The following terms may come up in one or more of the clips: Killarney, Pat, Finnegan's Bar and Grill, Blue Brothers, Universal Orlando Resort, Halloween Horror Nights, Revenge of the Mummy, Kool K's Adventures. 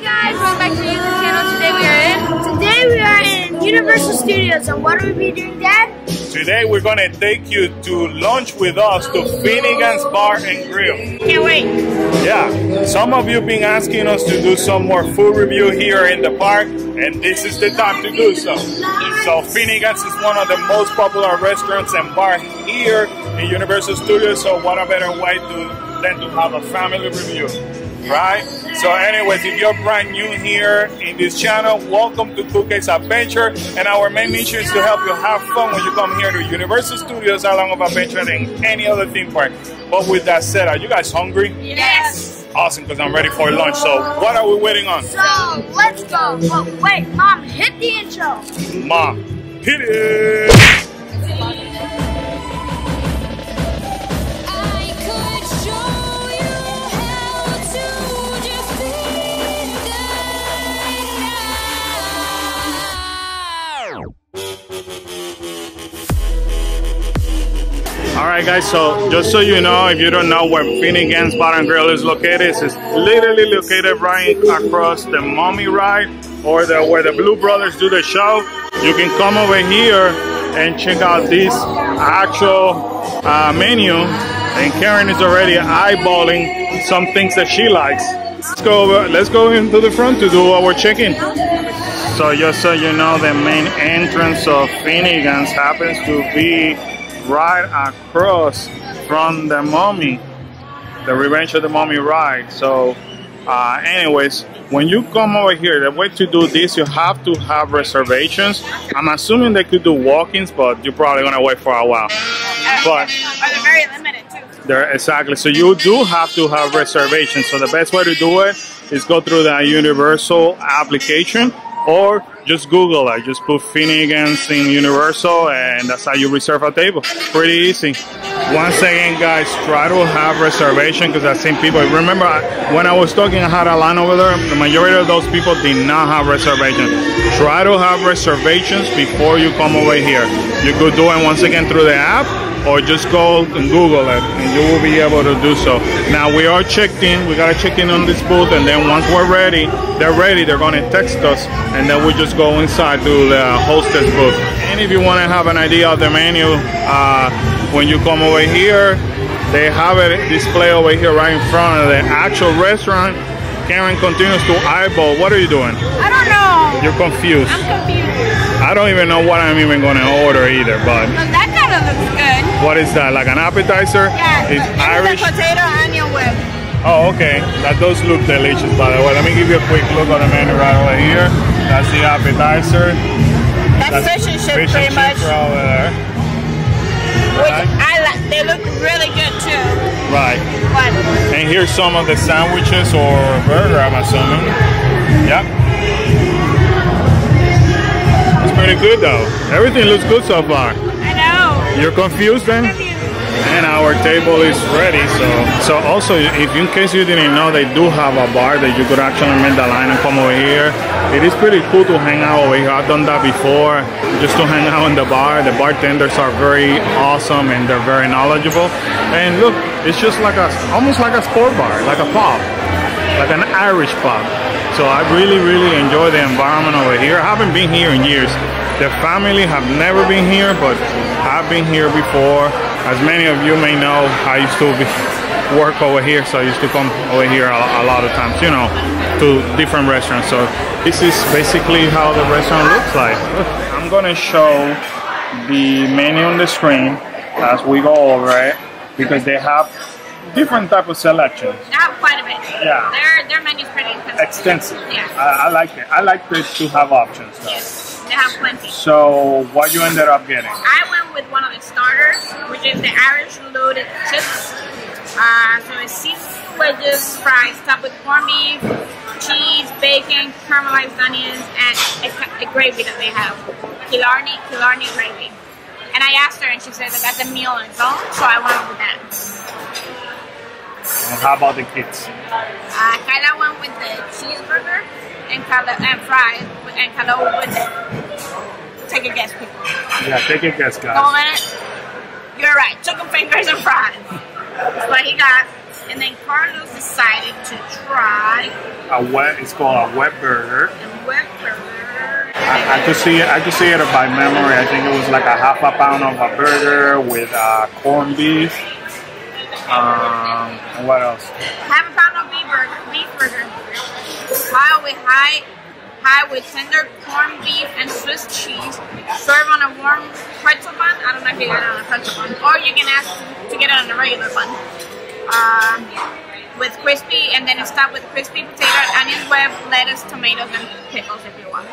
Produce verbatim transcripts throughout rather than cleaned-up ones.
Hey guys, welcome back to my YouTube channel. Today we are in. Today we are in Universal Studios, and what are we doing, Dad? Today we're gonna take you to lunch with us to Finnegan's Bar and Grill. Can't wait. Yeah, some of you have been asking us to do some more food review here in the park, and this is the time to do so. So Finnegan's is one of the most popular restaurants and bars here in Universal Studios. So what a better way to than to have a family review. Right? So anyways, if you're brand new here in this channel, welcome to Kool K's Adventure, and our main mission is to help you have fun when you come here to Universal Studios, along with Adventure and any other theme park. But with that said, are you guys hungry? Yes! Awesome, because I'm ready for lunch, so what are we waiting on? So, let's go! Oh, wait, Mom, hit the intro! Mom, hit it! Alright guys, so just so you know, if you don't know where Finnegan's Bar and Grill is located, it's literally located right across the Mummy ride, or the, where the Blue Brothers do the show. You can come over here and check out this actual uh, menu, and Karen is already eyeballing some things that she likes. Let's go over, let's go into the front to do our check-in. So just so you know, the main entrance of Finnegan's happens to be right across from the Mummy, the Revenge of the Mummy ride. So uh, anyways, when you come over here, the way to do this, you have to have reservations. I'm assuming they could do walk-ins, but you're probably gonna wait for a while. But they're very limited too. They're exactly, so you do have to have reservations. So the best way to do it is go through the Universal application, or just Google it, just put Finnegan's in Universal, and that's how you reserve a table. Pretty easy. Once again guys, try to have reservation, because I've seen people, remember when I was talking, I had a line over there, the majority of those people did not have reservations. Try to have reservations before you come over here. You could do it once again through the app, or just go and Google it, and you will be able to do so. Now we are checked in, we gotta check in on this booth, and then once we're ready, they're ready, they're gonna text us, and then we just go inside to the hostess booth. And if you wanna have an idea of the menu, uh, when you come over here, they have a display over here right in front of the actual restaurant. Karen continues to eyeball. What are you doing? I don't know. You're confused. I'm confused. I don't even know what I'm even gonna order either, but. Well, that kind of looks good. What is that, like an appetizer? Yeah, it's Irish potato onion whip. Oh, okay. That does look delicious, by the way. Let me give you a quick look on the menu right over here. That's the appetizer. That's, That's fish and chips, pretty much. Right over there. Right. Which I like. They look really good too. Right. But. And here's some of the sandwiches or burger, I'm assuming. Yep. Pretty good though. Everything looks good so far. I know. You're confused then? Confused. And our table is ready. So, so also, if in case you didn't know, they do have a bar that you could actually make the line and come over here. It is pretty cool to hang out over here. I've done that before, just to hang out in the bar. The bartenders are very awesome and they're very knowledgeable. And look, it's just like a, almost like a sport bar, like a pub, like an Irish pub. So I really, really enjoy the environment over here. I haven't been here in years. The family have never been here, but I've been here before. As many of you may know, I used to be, work over here, so I used to come over here a, a lot of times, you know, to different restaurants. So this is basically how the restaurant looks like. I'm gonna show the menu on the screen as we go over it, because they have different type of selection. Not quite a bit. Yeah. Their, their menu is pretty extensive. Extensive. Yeah. I, I like it. I like this to have options though. Yes. They have plenty. So what you ended up getting? I went with one of the starters, which is the Irish loaded chips. Uh, so it's seafood wedges, fries topped with corned beef, cheese, bacon, caramelized onions, and a, a gravy that they have. Killarney, Killarney gravy. And I asked her and she said that that's a meal on its own, so I went with that. And how about the kids? Uh, Kyla went with the cheeseburger and Kyla and fries, and Kyla with the... Take a guess, people. Yeah, take a guess, guys. Don't let it. You're right. Chicken fingers and fries. That's what he got. And And then Carlos decided to try a wet, it's called a wet burger. A wet burger. I, I could see it, I could see it by memory. I think it was like a half a pound of a burger with uh, corned beef. Um, and what else? Half a pound of beef burger, beef burger. High with high, high with tender corned beef and Swiss cheese. Serve on a warm pretzel bun. I don't know if you got it on a pretzel bun, or you can ask to get it on a regular bun. Um, with crispy, and then it's topped with crispy potato, onion web, lettuce, tomatoes, and pickles if you want.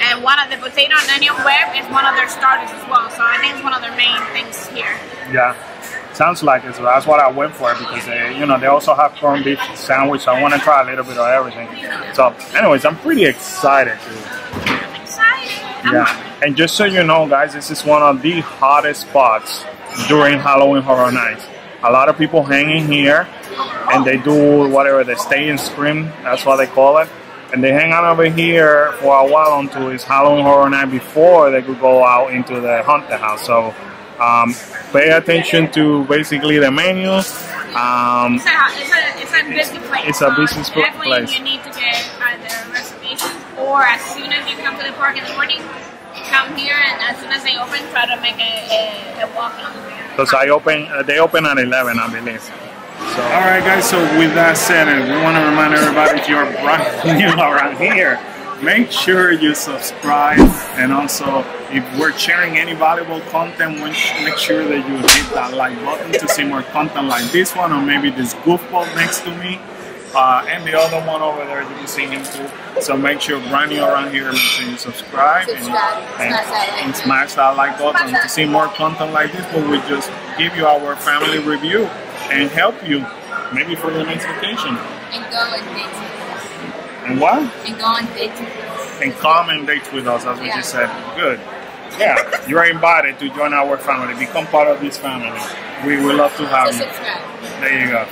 And one of the potato and onion web is one of their starters as well, so I think it's one of their main things here. Yeah. Sounds like it, so that's what I went for, because they, you know, they also have corned beef sandwich. I want to try a little bit of everything. So, anyways, I'm pretty excited. Dude. I'm excited. Yeah. I'm and just so you know, guys, this is one of the hottest spots during Halloween Horror Nights. A lot of people hanging here, and they do whatever, they stay and scream. That's what they call it. And they hang out over here for a while until it's Halloween Horror Night before they could go out into the haunted house. So. Um, pay attention to basically the menu. Um, it's, a, it's, a, it's a busy place. It's a business um, definitely place. You need to get either reservations, or as soon as you come to the park in the morning, come here, and as soon as they open, try to make a, a, a walk on there. Because I open, uh, they open at eleven, I believe. So. All right, guys. So with that said, and we want to remind everybody if you're brand new around here, make sure you subscribe, and also if we're sharing any valuable content, make sure that you hit that like button to see more content like this one, or maybe this goofball next to me, uh, and the other one over there you can see him too. So make sure brand new around here, make sure you subscribe and, and, and smash that like button to see more content like this, where we just give you our family review and help you maybe for the next vacation. And go and date. And what? And go on dates with us. And come and date with us, as we yeah. just said. Good. Yeah, you are invited to join our family. Become part of this family. We would love to have so you. Subscribe. There you go.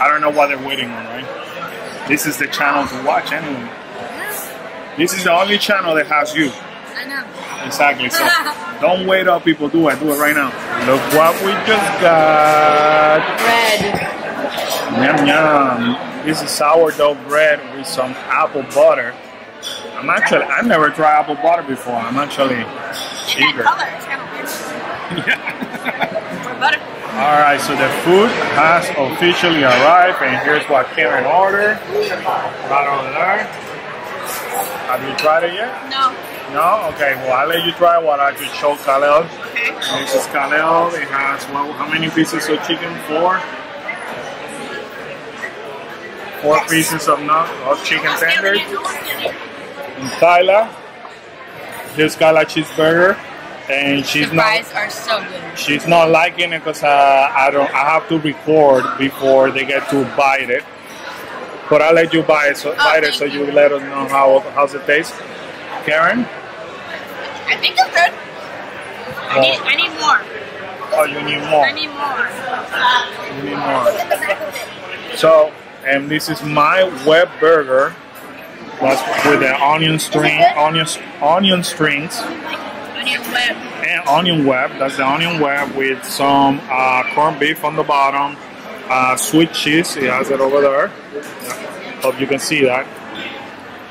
I don't know what they're waiting on, right? This is the channel to watch, anyway. Yeah. This is the only channel that has you. I know. Exactly. So don't wait up, people. Do it. Do it right now. Look what we just got. Bread. Yum, yum. This is sourdough bread with some apple butter. I'm actually, I've never tried apple butter before. I'm actually eager. That color is kind of weird. Yeah. Butter. All right, so the food has officially arrived, and here's what Karen ordered. Right over there. Have you tried it yet? No. No? Okay, well, I'll let you try what I just showed Kalel. Okay. This is Kalel. It has, well, how many pieces of chicken? Four? Four pieces of nut of chicken tenders. And Kyla, here's Kyla cheeseburger, and she's the fries not, are so good. She's not liking it because uh, I don't. I have to record before they get to bite it. But I'll let you buy it, so, oh, bite it, so you, you let us know how how's it taste. Karen, I think it's good. I need, I need more. Oh, you need more. I need more. You need more. So. And this is my web burger, that's with the onion string, onion, onion strings, onion web. and onion web. That's the onion web with some uh, corned beef on the bottom, uh, sweet cheese. It has it over there. Yeah. Hope you can see that,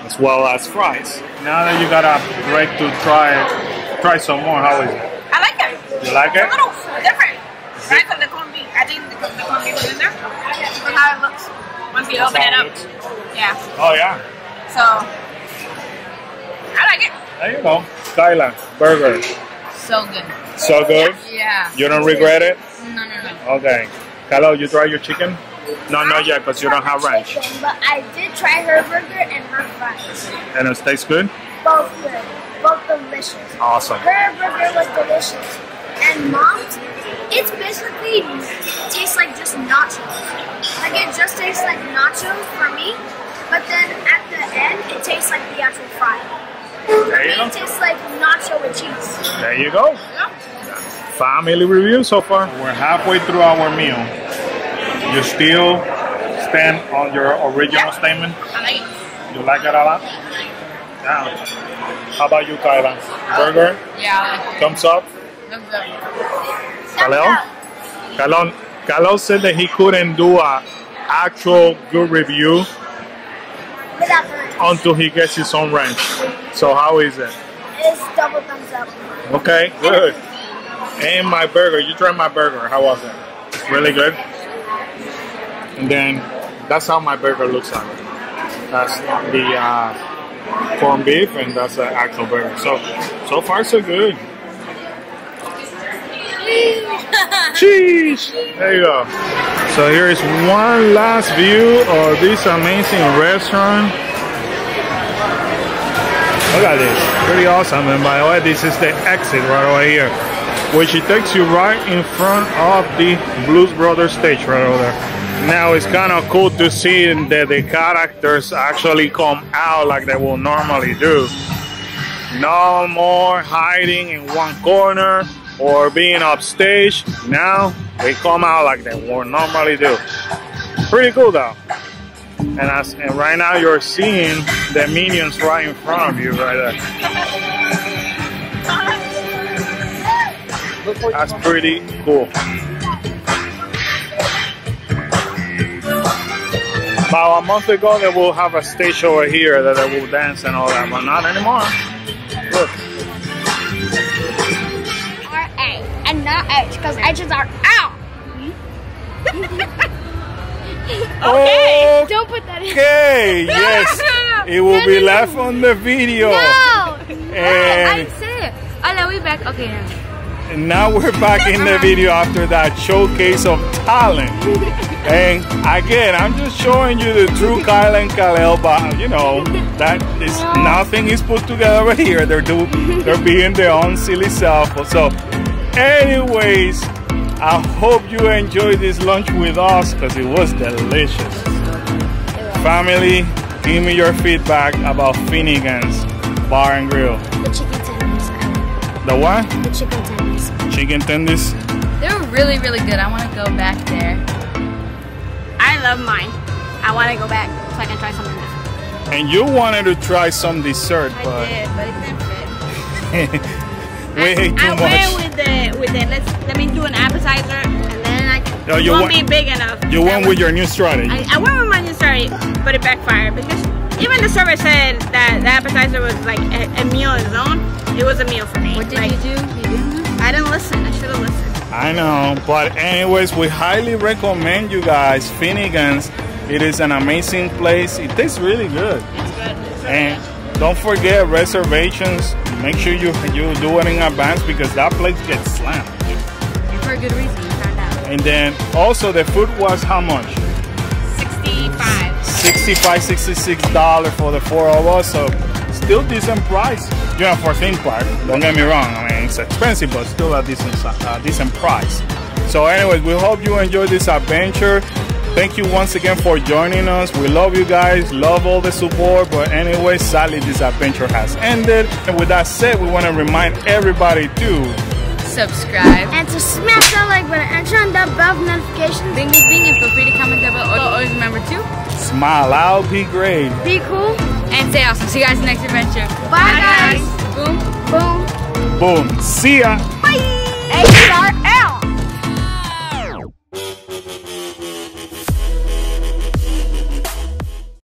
as well as fries. Now that you got a break to try it, try some more. How is it? I like it. You like it? A little different. I like the corned beef. I think the, the corned beef was in there. But how it looks. Once you open it up, yeah. Oh yeah. So, I like it. There you go. Thailand burger. So good. So good? Yeah. You don't regret it? No, no, no. Okay. Carlo, you try your chicken? No, not yet, because you don't have ranch. Chicken, but I did try her burger and her fries. And it tastes good? Both good. Both delicious. Awesome. Her burger was delicious. And mom's, it's basically tastes like just nachos. Like it just tastes like nachos for me, but then at the end it tastes like the actual fry. There you go. It tastes like nacho with cheese. There you go. Yeah. Family review so far. We're halfway through our meal. You still stand on your original yeah. statement? I like it. You like it a lot? Yeah. How about you, Kyla? Burger? Yeah. Thumbs up? Thumbs up. Kalel? Kalel? Kalel said that he couldn't do a actual good review until he gets his own ranch. So how is it? It's double thumbs up. Okay, good. And my burger, you tried my burger, how was it? It's really good. And then that's how my burger looks like. That's the uh, corned beef, and that's the actual burger. So, so far so good. Cheese! There you go. So here is one last view of this amazing restaurant. Look at this, pretty awesome. And by the way, this is the exit right over here, which it takes you right in front of the Blues Brothers stage right over there. Now it's kind of cool to see that the characters actually come out like they will normally do. No more hiding in one corner or being upstage. Now they come out like they will normally do. Pretty cool though. And, as, and right now you're seeing the minions right in front of you right there. That's pretty cool. About a month ago, they will have a stage over here that they will dance and all that, but not anymore. Look. R A and not H, because H's are out. Okay. Okay, don't put that in. Okay, yes, it will be left on the video. No, and I said, "Hola, we back." Okay. And now we're back in the video after that showcase of talent. And again, I'm just showing you the true Kyle and Kal-El, but you know, that is nothing is put together over here. They're do they're being their own silly self. So anyways, I hope you enjoyed this lunch with us because it was delicious. Family, give me your feedback about Finnegan's Bar and Grill. The chicken tenders. The what? The chicken tenders. Chicken tenders? They're really, really good. I want to go back there. I love mine. I want to go back so I can try something different. And you wanted to try some dessert, I but... I did, but it didn't fit. Way I, too I much. I went with the, with the let's, let me do an appetizer, and then I can, no, you won't went, be big enough. You went was, with your new strategy. I, I went with my new strategy, but it backfired, because even the server said that the appetizer was like a, a meal on its own. It was a meal for me. What did like, you do? You didn't? I didn't listen. I should have listened. I know, but anyways, we highly recommend you guys Finnegan's. It is an amazing place. It tastes really good. It's good. It's really and good. Don't forget reservations. Make sure you you do it in advance because that place gets slammed. And for a good reason, you found out. And then also the food was how much? Sixty-five. Sixty-five, sixty-six dollars for the four of us. So still decent price. You know, for theme park, don't get me wrong, I mean, it's expensive, but still a decent, uh, decent price. So anyways, we hope you enjoyed this adventure. Thank you once again for joining us. We love you guys, love all the support, but anyways, sadly, this adventure has ended. And with that said, we want to remind everybody to subscribe and to smash that like button and turn that bell notification. Bing, bing, bing, and feel free to comment down below. Always remember to smile out, be great, be cool. And stay awesome. See you guys in the next adventure. Bye, Bye guys. guys. Boom. Boom. Boom. See ya.